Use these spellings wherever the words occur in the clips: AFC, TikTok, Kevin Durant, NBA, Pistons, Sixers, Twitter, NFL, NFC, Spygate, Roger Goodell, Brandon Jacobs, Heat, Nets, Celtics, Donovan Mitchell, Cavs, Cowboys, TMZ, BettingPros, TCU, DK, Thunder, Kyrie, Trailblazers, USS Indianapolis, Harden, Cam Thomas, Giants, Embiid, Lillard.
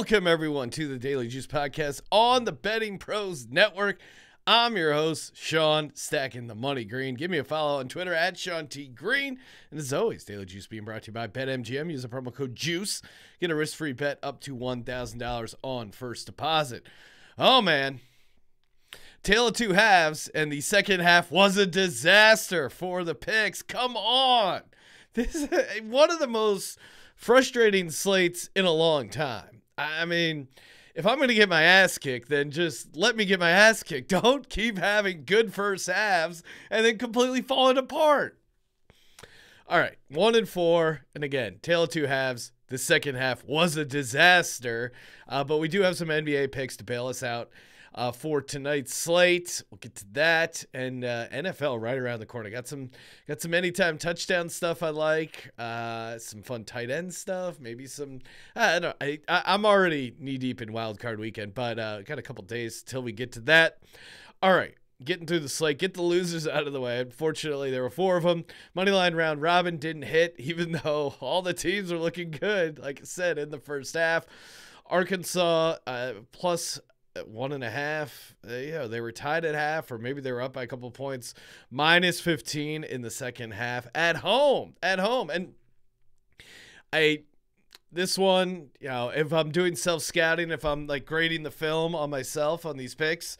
Welcome, everyone, to the Daily Juice Podcast on the Betting Pros Network. I'm your host, Sean, stacking the money green. Give me a follow on Twitter at Sean T Green. And as always, Daily Juice being brought to you by BetMGM. Use the promo code JUICE. Get a risk-free bet up to $1,000 on first deposit. Oh, man. Tale of two halves, and the second half was a disaster for the picks. Come on. This is one of the most frustrating slates in a long time. I mean, if I'm going to get my ass kicked, then just let me get my ass kicked. Don't keep having good first halves and then completely falling apart. All right, 1-4, and again, tale of two halves. The second half was a disaster, but we do have some NBA picks to bail us out for tonight's slate. We'll get to that, and NFL right around the corner. Got some anytime touchdown stuff I like, some fun tight end stuff, maybe some. I'm already knee deep in wild card weekend, but got a couple days till we get to that. All right, getting through the slate, get the losers out of the way. Unfortunately, there were four of them. Moneyline round robin didn't hit, even though all the teams were looking good. Like I said, in the first half, Arkansas plus 1.5, you know, they were tied at half, or maybe they were up by a couple of points, minus 15 in the second half at home. And this one, you know, if I'm doing self-scouting, if I'm like grading the film on myself on these picks,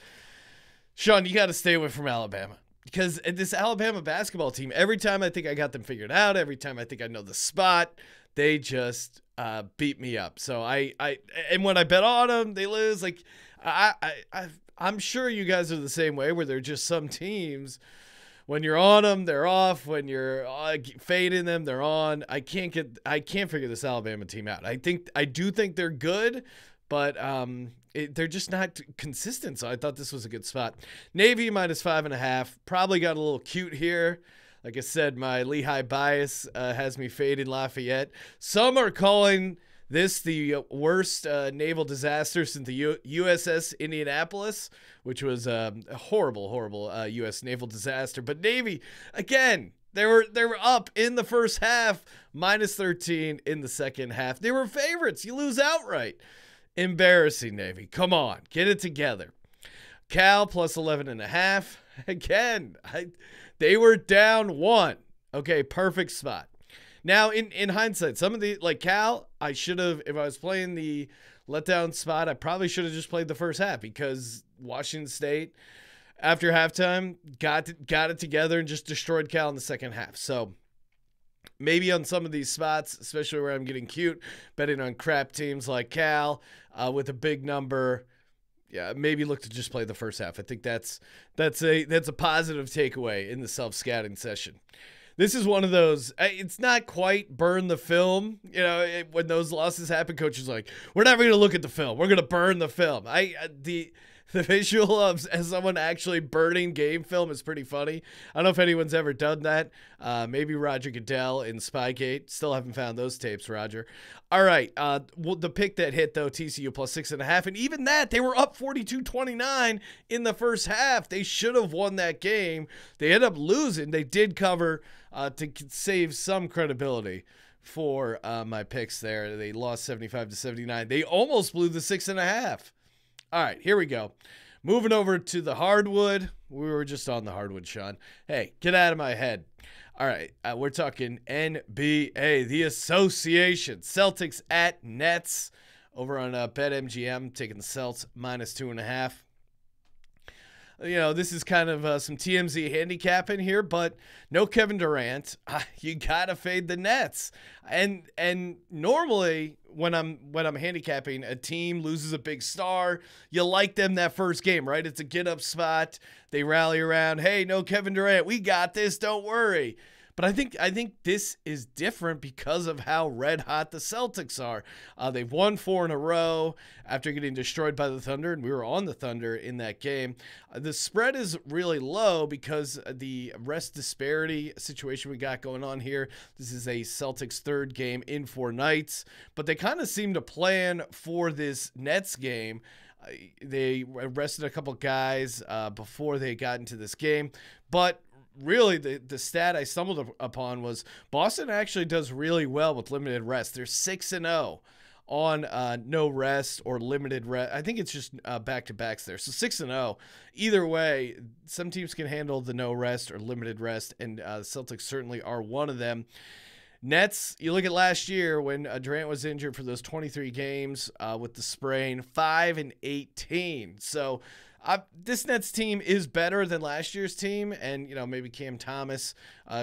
Sean, you got to stay away from Alabama, because this Alabama basketball team, every time I think I got them figured out, every time I think I know the spot, they just beat me up. So and when I bet on them, they lose. Like, I'm sure you guys are the same way, where they're just some teams, when you're on them, they're off. When you're fading them, they're on. I can't figure this Alabama team out. I do think they're good, but they're just not consistent. So I thought this was a good spot. Navy minus 5.5, probably got a little cute here. Like I said, my Lehigh bias has me fading Lafayette. Some are calling this the worst naval disaster since the USS Indianapolis, which was a horrible, horrible U.S. naval disaster. But Navy, again, they were up in the first half, minus 13 in the second half. They were favorites. You lose outright. Embarrassing, Navy. Come on, get it together. Cal plus 11.5. Again, they were down one. Okay, perfect spot. Now, in hindsight, some of the, like Cal, I should have, if I was playing the letdown spot, I probably should have just played the first half, because Washington State, after halftime, got it together and just destroyed Cal in the second half. So maybe on some of these spots, especially where I'm getting cute, betting on crap teams like Cal with a big number, yeah, maybe look to just play the first half. I think that's a positive takeaway in the self-scouting session. This is one of those, it's not quite burn the film. You know, when those losses happen, coaches are like, we're not going to look at the film, we're going to burn the film. The visual of as someone actually burning game film is pretty funny. I don't know if anyone's ever done that. Maybe Roger Goodell in Spygate. Still haven't found those tapes, Roger. All right. Well, the pick that hit, though, TCU plus 6.5. And even that, they were up 42-29 in the first half. They should have won that game. They ended up losing. They did cover to save some credibility for my picks there. They lost 75-79. They almost blew the 6.5. All right, here we go. Moving over to the hardwood. We were just on the hardwood, Sean. Hey, get out of my head. All right, we're talking NBA, the association. Celtics at Nets over on BetMGM, taking the Celts minus 2.5. You know, this is kind of some TMZ handicap in here, but no Kevin Durant. You gotta fade the Nets. And normally when I'm handicapping, a team loses a big star, you like them that first game, right? It's a get up spot. They rally around. Hey, no Kevin Durant, we got this. Don't worry. But I think this is different because of how red hot the Celtics are. They've won 4 in a row after getting destroyed by the Thunder, and we were on the Thunder in that game. The spread is really low because the rest disparity situation we got going on here. This is a Celtics third game in 4 nights, but they kind of seem to plan for this Nets game. They arrested a couple guys before they got into this game, but really, the stat I stumbled upon was Boston actually does really well with limited rest. They're 6-0 on no rest or limited rest. I think it's just back-to-backs there. So 6-0. Either way, some teams can handle the no rest or limited rest, and the Celtics certainly are one of them. Nets, you look at last year when Durant was injured for those 23 games with the sprain, 5-18. So this Nets team is better than last year's team, and you know, maybe Cam Thomas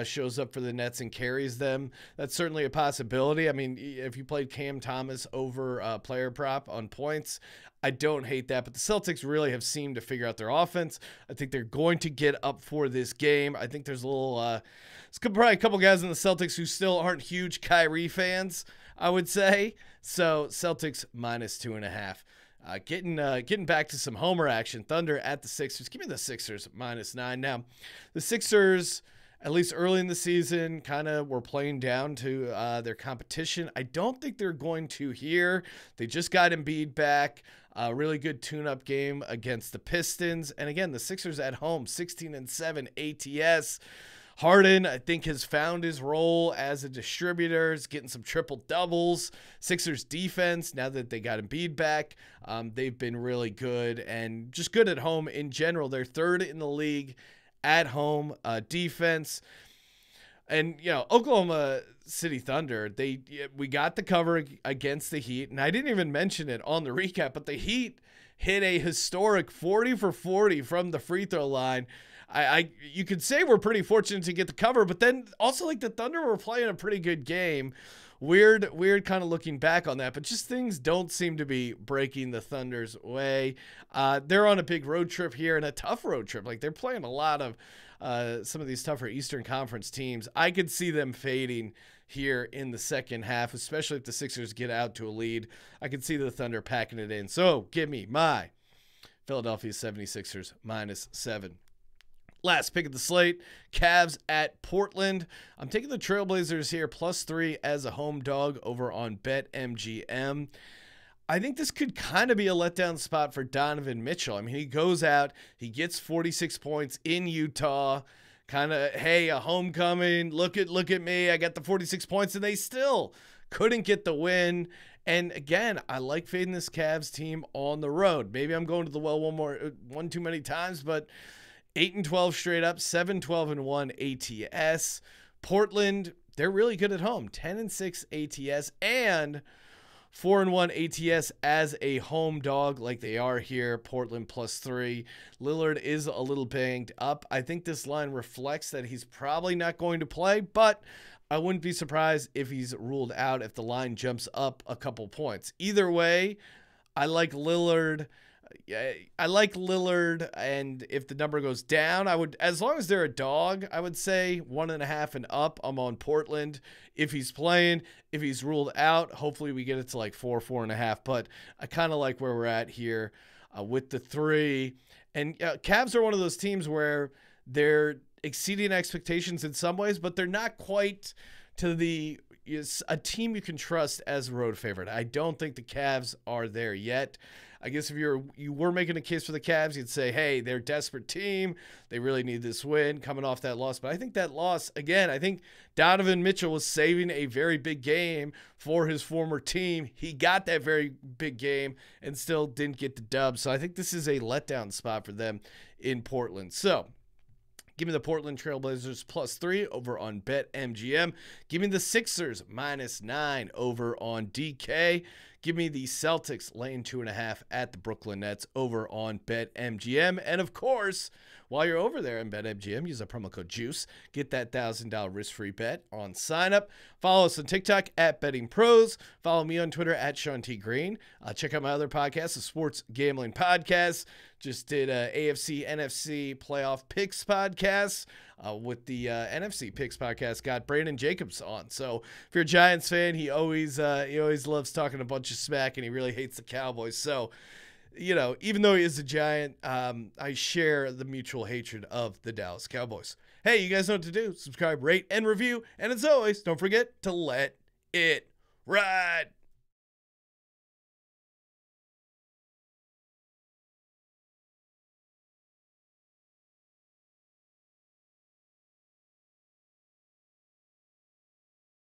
shows up for the Nets and carries them. That's certainly a possibility. I mean, if you played Cam Thomas over player prop on points, I don't hate that, but the Celtics really have seemed to figure out their offense. I think they're going to get up for this game. I think there's a little, it's probably a couple guys in the Celtics who still aren't huge Kyrie fans, I would say. So Celtics -2.5. Getting back to some homer action. Thunder at the Sixers. Give me the Sixers -9. Now, the Sixers, at least early in the season, kind of were playing down to their competition. I don't think they're going to here. They just got Embiid back. A really good tune-up game against the Pistons. And again, the Sixers at home, 16-7 ATS. Harden, I think, has found his role as a distributor. He's getting some triple-doubles. Sixers defense, now that they got Embiid back, they've been really good and just good at home in general. They're third in the league at home defense. And, you know, Oklahoma City Thunder, we got the cover against the Heat, and I didn't even mention it on the recap, but the Heat hit a historic 40 for 40 from the free throw line. You could say we're pretty fortunate to get the cover, but then also, like, the Thunder were playing a pretty good game. Weird kind of looking back on that, but just things don't seem to be breaking the Thunder's way. They're on a big road trip here, and a tough road trip. Like, they're playing a lot of some of these tougher Eastern Conference teams. I could see them fading here in the second half, especially if the Sixers get out to a lead. I could see the Thunder packing it in. So give me my Philadelphia 76ers -7. Last pick of the slate, Cavs at Portland. I'm taking the Trailblazers here, +3 as a home dog over on BetMGM. I think this could kind of be a letdown spot for Donovan Mitchell. I mean, he goes out, he gets 46 points in Utah. Kind of, hey, a homecoming. Look at me. I got the 46 points, and they still couldn't get the win. And again, I like fading this Cavs team on the road. Maybe I'm going to the well one too many times, but 8-12 straight up, 7-12-1 ATS. Portland, they're really good at home, 10-6 ATS and 4-1 ATS as a home dog, like they are here. Portland +3. Lillard is a little banged up. I think this line reflects that he's probably not going to play, but I wouldn't be surprised if he's ruled out if the line jumps up a couple points. Either way, I like Lillard. And if the number goes down, I would, as long as they're a dog, I would say 1.5 and up. I'm on Portland. If he's playing, if he's ruled out, hopefully we get it to like 4, 4.5. But I kind of like where we're at here with the 3. And Cavs are one of those teams where they're exceeding expectations in some ways, but they're not quite to the a team you can trust as a road favorite. I don't think the Cavs are there yet. I guess if you were making a case for the Cavs, you'd say, hey, they're a desperate team. They really need this win coming off that loss. But I think that loss, again, I think Donovan Mitchell was saving a very big game for his former team. He got that very big game and still didn't get the dub. So I think this is a letdown spot for them in Portland. So give me the Portland Trailblazers +3 over on BetMGM. Give me the Sixers -9 over on DK. Give me the Celtics laying 2.5 at the Brooklyn Nets over on BetMGM. And of course, while you're over there in BetMGM, use the promo code JUICE. Get that $1,000 risk-free bet on sign-up. Follow us on TikTok at Betting Pros. Follow me on Twitter at Sean T Green. Check out my other podcast, the Sports Gambling Podcast. Just did AFC, NFC Playoff Picks Podcast. With the NFC Picks Podcast, got Brandon Jacobs on. So if you're a Giants fan, he always loves talking a bunch of smack, and he really hates the Cowboys. So, you know, even though he is a Giant, I share the mutual hatred of the Dallas Cowboys. Hey, you guys know what to do. Subscribe, rate, and review. And as always, don't forget to let it ride.